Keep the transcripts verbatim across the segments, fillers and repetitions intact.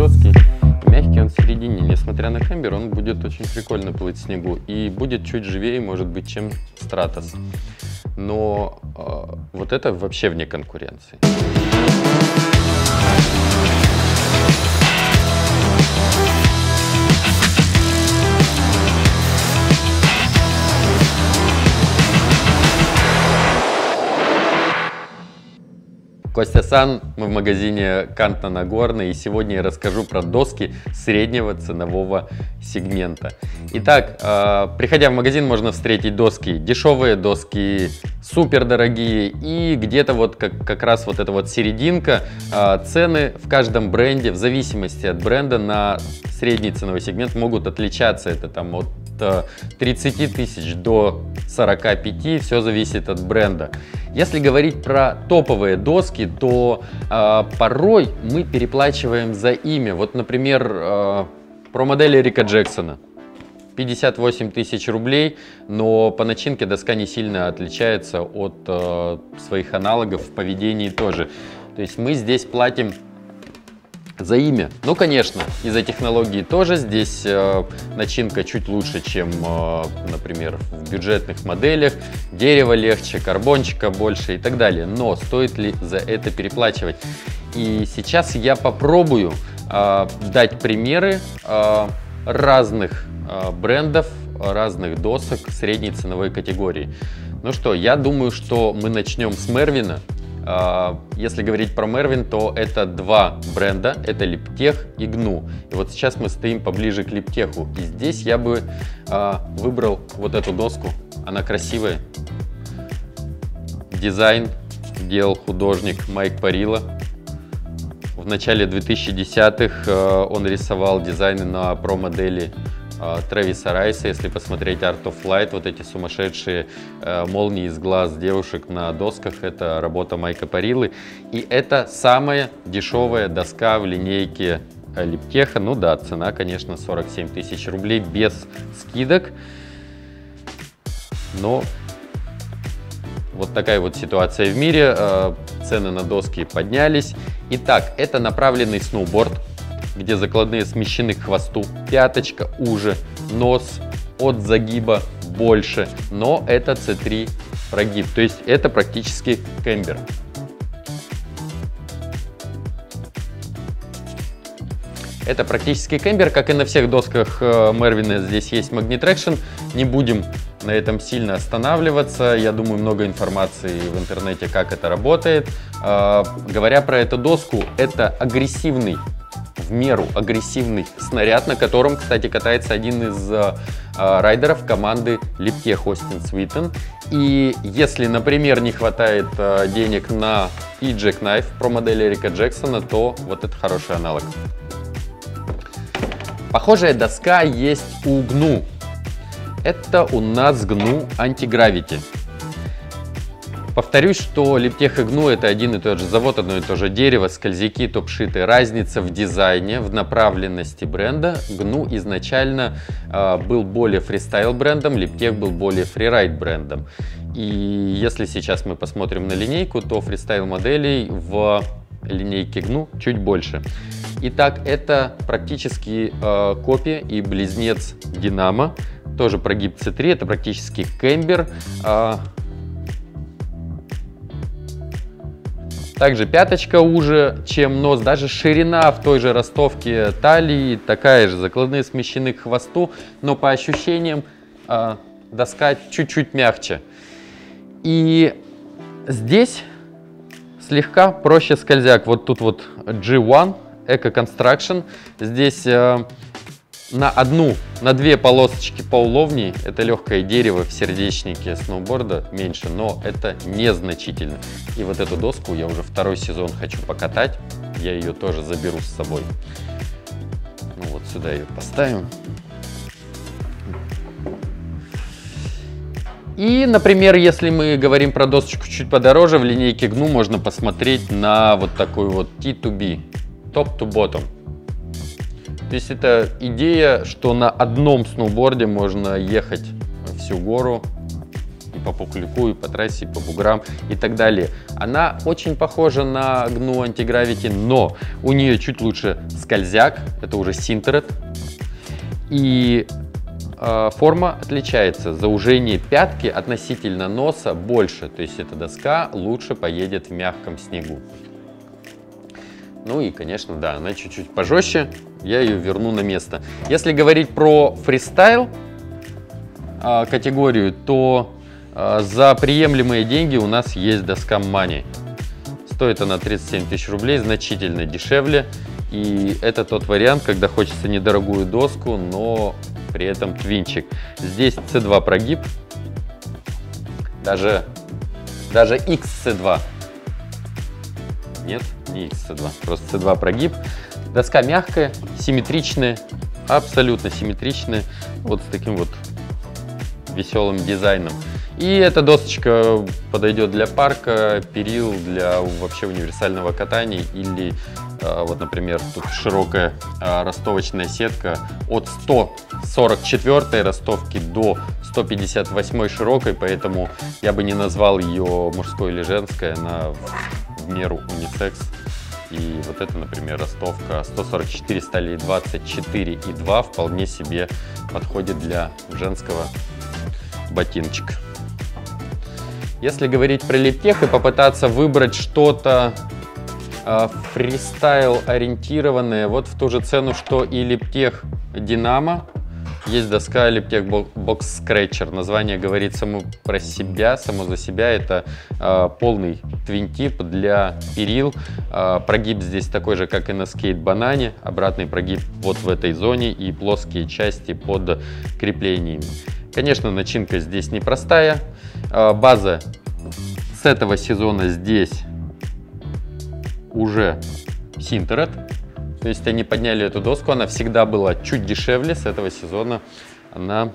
жесткий, мягкий он в середине. Несмотря на камбер, он будет очень прикольно плыть в снегу и будет чуть живее, может быть, чем Стратос. Но э, вот это вообще вне конкуренции. Костя Сан, мы в магазине Кант на Нагорной, и сегодня я расскажу про доски среднего ценового сегмента. Итак, э, приходя в магазин, можно встретить доски дешевые, доски супердорогие и где-то вот как, как раз вот эта вот серединка. Э, цены в каждом бренде, в зависимости от бренда, на средний ценовой сегмент могут отличаться. Это там от тридцати тысяч до сорока пяти, все зависит от бренда. Если говорить про топовые доски, то э, порой мы переплачиваем за ими. Вот, например, э, про модель Эрика Джексона. пятьдесят восемь тысяч рублей, но по начинке доска не сильно отличается от э, своих аналогов в поведении тоже. То есть мы здесь платим за имя. Ну, конечно, и за технологии тоже. Здесь э, начинка чуть лучше, чем, э, например, в бюджетных моделях. Дерево легче, карбончика больше и так далее. Но стоит ли за это переплачивать? И сейчас я попробую э, дать примеры э, разных э, брендов, разных досок средней ценовой категории. Ну что, я думаю, что мы начнем с Мервина. Если говорить про Мервин, то это два бренда, это Lib Tech и джи эн ю. И вот сейчас мы стоим поближе к Lib Tech. И здесь я бы а, выбрал вот эту доску, она красивая. Дизайн делал художник Майк Парилло. В начале двухтысячных он рисовал дизайны на про-модели Тревиса Райса. Если посмотреть Art of Flight, вот эти сумасшедшие э, молнии из глаз девушек на досках, это работа Майка Париллы. И это самая дешевая доска в линейке Lib Tech. Ну да, цена, конечно, сорок семь тысяч рублей без скидок. Но вот такая вот ситуация в мире. Э, цены на доски поднялись. Итак, это направленный сноуборд, где закладные смещены к хвосту, пяточка уже, нос от загиба больше, но это си три прогиб, то есть это практически кембер. Это практически кембер, как и на всех досках Мервина, здесь есть магнитрекшн, не будем на этом сильно останавливаться, я думаю, много информации в интернете, как это работает. А, говоря про эту доску, это агрессивный, в меру агрессивный снаряд, на котором, кстати, катается один из э, райдеров команды Липке Хостин Свитен. И если, например, не хватает э, денег на e-jack knife про модель Эрика Джексона, то вот это хороший аналог. Похожая доска есть у джи эн ю. Это у нас джи эн ю Antigravity. Повторюсь, что Lib Tech и джи эн ю это один и тот же завод, одно и то же дерево, скользяки, топ-шиты. Разница в дизайне, в направленности бренда. джи эн ю изначально э, был более фристайл брендом, Lib Tech был более фрирайд брендом. И если сейчас мы посмотрим на линейку, то фристайл моделей в линейке джи эн ю чуть больше. Итак, это практически э, копия и близнец Динамо. Тоже прогиб си три, это практически кембер. Э, Также пяточка уже, чем нос, даже ширина в той же ростовке талии такая же, закладные смещены к хвосту, но по ощущениям э, доска чуть-чуть мягче. И здесь слегка проще скользяк. Вот тут вот джи один Eco Construction. Здесь э, на одну, на две полосочки по уловней. Это легкое дерево в сердечнике сноуборда меньше, но это незначительно. И вот эту доску я уже второй сезон хочу покатать. Я ее тоже заберу с собой. Ну вот сюда ее поставим. И, например, если мы говорим про досочку чуть подороже, в линейке джи эн ю можно посмотреть на вот такую вот ти ту би, top to bottom. То есть это идея, что на одном сноуборде можно ехать всю гору и и по пуклюку, и по трассе, и по буграм, и так далее. Она очень похожа на джи эн ю Antigravity, но у нее чуть лучше скользяк, это уже синтерет, и э, форма отличается. Заужение пятки относительно носа больше, то есть эта доска лучше поедет в мягком снегу. Ну и, конечно, да, она чуть-чуть пожестче, я ее верну на место. Если говорить про фристайл э, категорию, то э, за приемлемые деньги у нас есть доска Money. Стоит она тридцать семь тысяч рублей, значительно дешевле. И это тот вариант, когда хочется недорогую доску, но при этом твинчик. Здесь си два прогиб, даже, даже икс си два. Нет, не икс си два, просто си два прогиб. Доска мягкая, симметричная, абсолютно симметричная, вот с таким вот веселым дизайном. И эта досочка подойдет для парка, перил, для вообще универсального катания или, вот, например, тут широкая ростовочная сетка от сто сорок четвёртой ростовки до сто пятьдесят восьмой широкой, поэтому я бы не назвал ее мужской или женской, она в меру унисекс. И вот это, например, ростовка сто сорок четыре стали двадцать четыре и два вполне себе подходит для женского ботиночка. Если говорить про липтех и попытаться выбрать что-то э, фристайл ориентированное, вот в ту же цену, что и липтех Динамо, есть доска Lib Tech Box Scratcher. Название говорит само про себя, само за себя. Это э, полный твинтип для перил. Э, прогиб здесь такой же, как и на скейт-банане. Обратный прогиб вот в этой зоне и плоские части под креплениями. Конечно, начинка здесь непростая. Э, база с этого сезона здесь уже синтерет. То есть они подняли эту доску, она всегда была чуть дешевле, с этого сезона она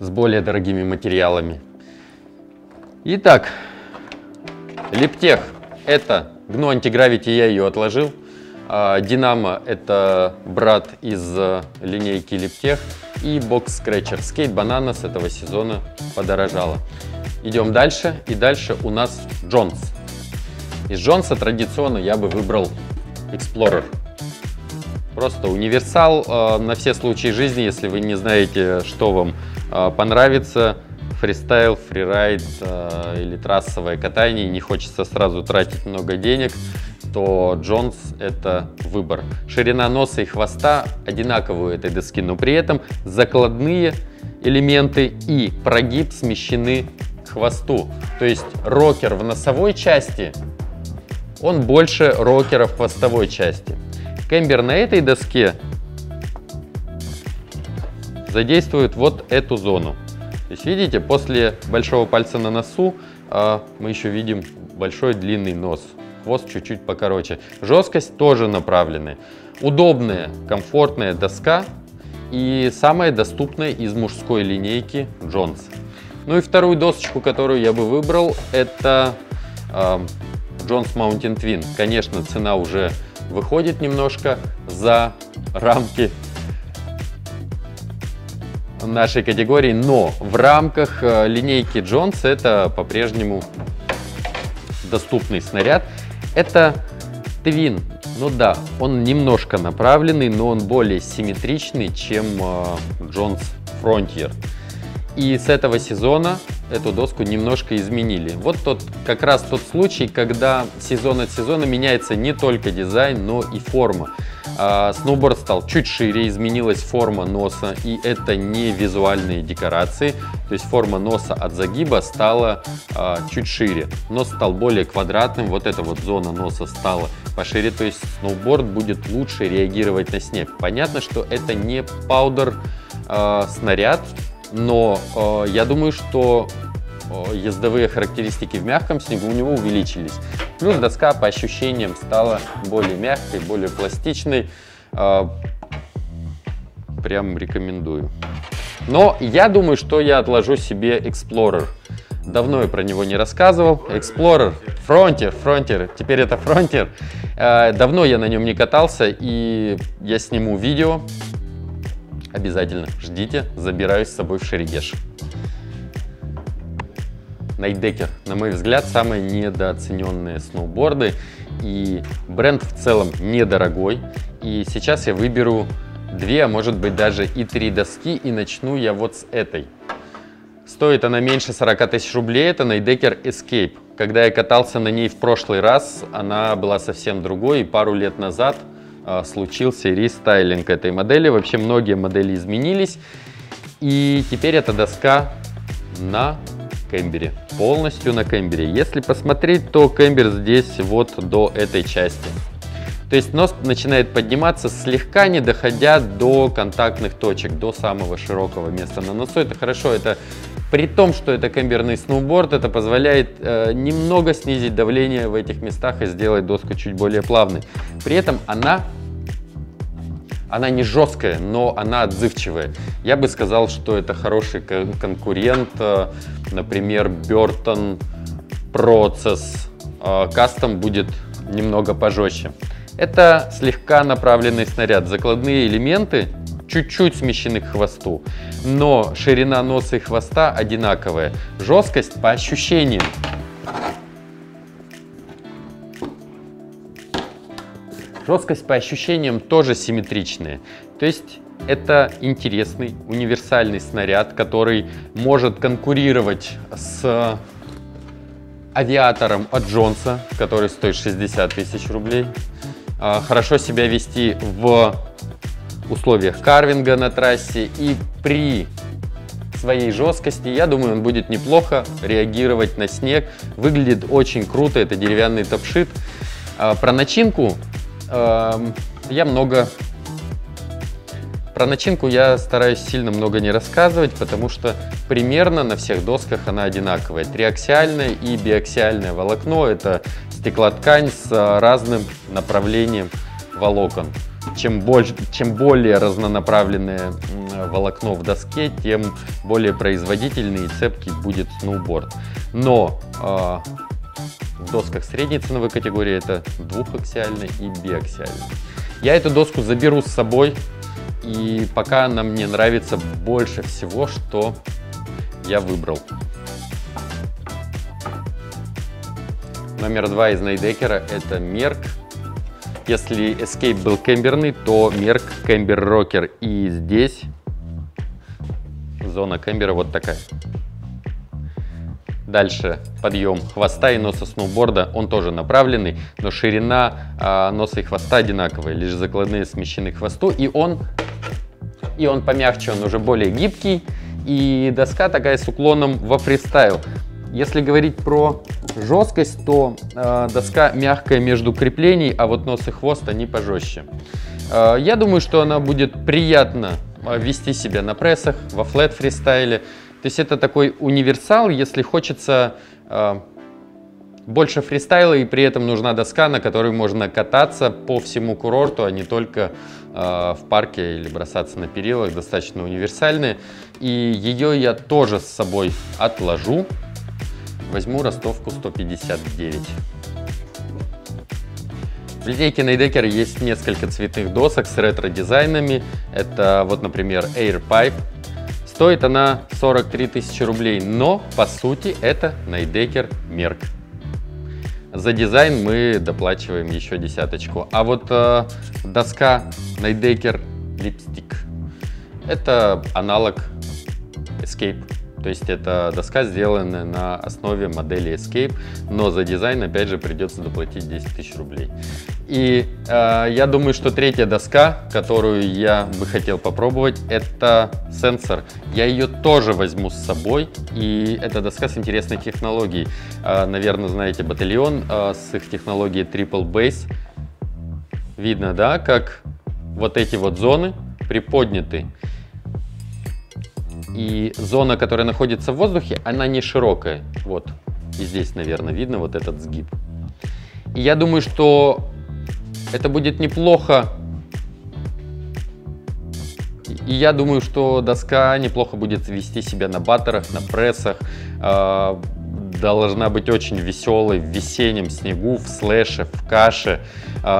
с более дорогими материалами. Итак, Липтех — это джи эн ю Antigravity, я ее отложил. Динамо — это брат из линейки Липтех. И бокс Scratcher, скейт банана с этого сезона подорожала. Идем дальше, и дальше у нас Jones. Из Джонса традиционно я бы выбрал Explorer. Просто универсал э, на все случаи жизни, если вы не знаете, что вам э, понравится. Фристайл, фрирайд э, или трассовое катание, не хочется сразу тратить много денег, то Джонс — это выбор. Ширина носа и хвоста одинаковы у этой доски, но при этом закладные элементы и прогиб смещены к хвосту. То есть рокер в носовой части, он больше рокера в хвостовой части. Кембер на этой доске задействует вот эту зону. То есть, видите, после большого пальца на носу э, мы еще видим большой длинный нос. Хвост чуть-чуть покороче. Жесткость тоже направленная. Удобная, комфортная доска и самая доступная из мужской линейки Джонс. Ну и вторую досочку, которую я бы выбрал, это э, Jones Mountain Twin. Конечно, цена уже выходит немножко за рамки нашей категории, но в рамках э, линейки Jones это по-прежнему доступный снаряд. Это Twin, ну да, он немножко направленный, но он более симметричный, чем э, Jones Frontier. И с этого сезона эту доску немножко изменили. Вот тот, как раз тот случай, когда сезон от сезона меняется не только дизайн, но и форма. А, сноуборд стал чуть шире, изменилась форма носа, и это не визуальные декорации. То есть форма носа от загиба стала а, чуть шире. Нос стал более квадратным, вот эта вот зона носа стала пошире. То есть сноуборд будет лучше реагировать на снег. Понятно, что это не паудер а, снаряд. Но э, я думаю, что э, ездовые характеристики в мягком снегу у него увеличились. Плюс доска по ощущениям стала более мягкой, более пластичной. Э, прям рекомендую. Но я думаю, что я отложу себе Explorer. Давно я про него не рассказывал. Explorer, Frontier, Frontier, теперь это Frontier. Э, давно я на нем не катался, и я сниму видео. Обязательно ждите, забираюсь с собой в Шерегеш. Nidecker, на мой взгляд, самые недооцененные сноуборды, и бренд в целом недорогой. И сейчас я выберу две, а может быть даже и три доски, и начну я вот с этой. Стоит она меньше сорока тысяч рублей, это Nidecker Escape. Когда я катался на ней в прошлый раз, она была совсем другой, и пару лет назад э, случился рестайлинг этой модели. Вообще многие модели изменились, и теперь эта доска на кембере, полностью на кембере. Если посмотреть, то кембер здесь вот до этой части. То есть нос начинает подниматься, слегка не доходя до контактных точек, до самого широкого места на носу. Это хорошо, это при том, что это кемберный сноуборд, это позволяет э, немного снизить давление в этих местах и сделать доску чуть более плавной. При этом она, она не жесткая, но она отзывчивая. Я бы сказал, что это хороший конкурент, э, например, Burton Process Custom будет немного пожестче. Это слегка направленный снаряд, закладные элементы чуть-чуть смещены к хвосту, но ширина носа и хвоста одинаковая. Жесткость по ощущениям. Жесткость по ощущениям тоже симметричная. То есть это интересный универсальный снаряд, который может конкурировать с авиатором от Джонса, который стоит шестьдесят тысяч рублей. Хорошо себя вести в условиях карвинга на трассе, и при своей жесткости, я думаю, он будет неплохо реагировать на снег. Выглядит очень круто, это деревянный топшит. Про начинку э, я много... Про начинку я стараюсь сильно много не рассказывать, потому что примерно на всех досках она одинаковая. Триаксиальное и биаксиальное волокно – это стеклоткань с разным направлением волокон. Чем больше, чем более разнонаправленное волокно в доске, тем более производительный и цепкий будет сноуборд. Но э, в досках средней ценовой категории это двухаксиальное и биаксиальное. Я эту доску заберу с собой. И пока она мне нравится больше всего, что я выбрал. Номер два из Nidecker – это Мерк. Если Escape был кемберный, то Мерк – кембер-рокер. И здесь зона кембера вот такая. Дальше подъем хвоста и носа сноуборда, он тоже направленный, но ширина э, носа и хвоста одинаковая, лишь закладные смещены к хвосту, и он, и он помягче, он уже более гибкий, и доска такая с уклоном во фристайл. Если говорить про жесткость, то э, доска мягкая между креплений, а вот нос и хвост они пожестче. Э, я думаю, что она будет приятно вести себя на прессах, во флэт-фристайле. То есть это такой универсал, если хочется э, больше фристайла, и при этом нужна доска, на которой можно кататься по всему курорту, а не только э, в парке или бросаться на перилах, достаточно универсальные. И ее я тоже с собой отложу, возьму ростовку сто пятьдесят девять. В линейке Nidecker есть несколько цветных досок с ретро-дизайнами. Это вот, например, Air Pipe. Стоит она сорок три тысячи рублей, но, по сути, это Nidecker Merc. За дизайн мы доплачиваем еще десяточку. А вот э, доска Nidecker Lipstick – это аналог Escape. То есть это доска, сделанная на основе модели Escape, но за дизайн, опять же, придется доплатить десять тысяч рублей. И э, я думаю, что третья доска, которую я бы хотел попробовать, это Sensor. Я ее тоже возьму с собой, и это доска с интересной технологией. Э, наверное, знаете Батальон э, с их технологией Triple Base. Видно, да, как вот эти вот зоны приподняты. И зона, которая находится в воздухе, она не широкая. Вот, и здесь, наверное, видно вот этот сгиб. И я думаю, что... Это будет неплохо, и я думаю, что доска неплохо будет вести себя на баттерах, на прессах. должна быть очень веселой в весеннем снегу, в слэше, в каше.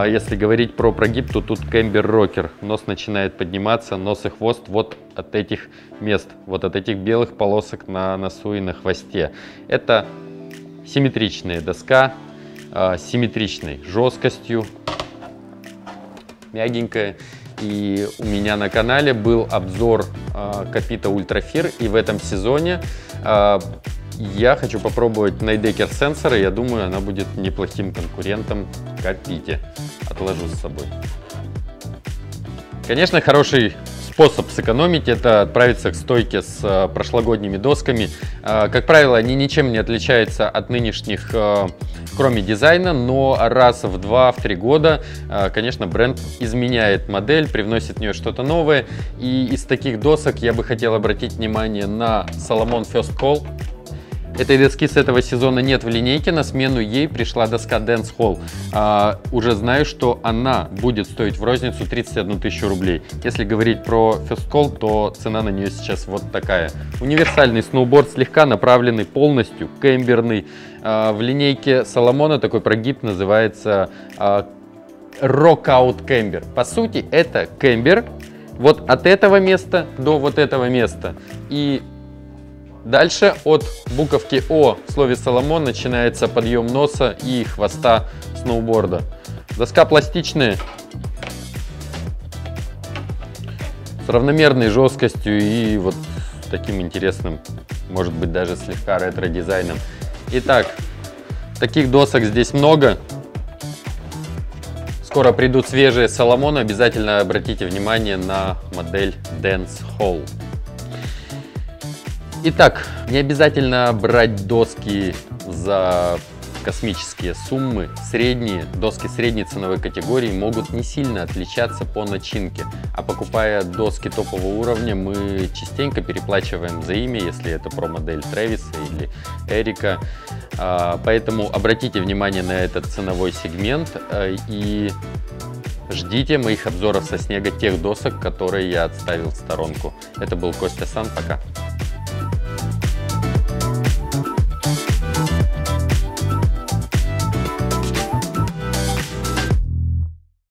Если говорить про прогиб, то тут кембер-рокер. Нос начинает подниматься, нос и хвост вот от этих мест, вот от этих белых полосок на носу и на хвосте. Это симметричная доска, с симметричной жесткостью, мягенькая. И у меня на канале был обзор Capita Ultrafir, и в этом сезоне я хочу попробовать Nidecker Sensor, и я думаю, она будет неплохим конкурентом Capita. Отложу с собой. Конечно, хороший способ сэкономить — это отправиться к стойке с прошлогодними досками. Как правило, они ничем не отличаются от нынешних, кроме дизайна, но раз в два, в три года, конечно, бренд изменяет модель, привносит в нее что-то новое. И из таких досок я бы хотел обратить внимание на Salomon First Call. Этой доски с этого сезона нет в линейке, на смену ей пришла доска Dancehaul. А, уже знаю, что она будет стоить в розницу тридцать одну тысячу рублей. Если говорить про First Call, то цена на нее сейчас вот такая. Универсальный сноуборд, слегка направленный, полностью кемберный. А, в линейке Соломона такой прогиб называется а, Rockout Camber. По сути, это кембер вот от этого места до вот этого места. И дальше от буковки О в слове Соломон начинается подъем носа и хвоста сноуборда. Доска пластичная, с равномерной жесткостью и вот таким интересным, может быть, даже слегка ретро-дизайном. Итак, таких досок здесь много. Скоро придут свежие Соломоны, обязательно обратите внимание на модель Dancehaul. Итак, не обязательно брать доски за космические суммы. Средние доски средней ценовой категории могут не сильно отличаться по начинке. А покупая доски топового уровня, мы частенько переплачиваем за имя, если это про модель Тревиса или Эрика. Поэтому обратите внимание на этот ценовой сегмент и ждите моих обзоров со снега тех досок, которые я отставил в сторонку. Это был Костя Сан, пока!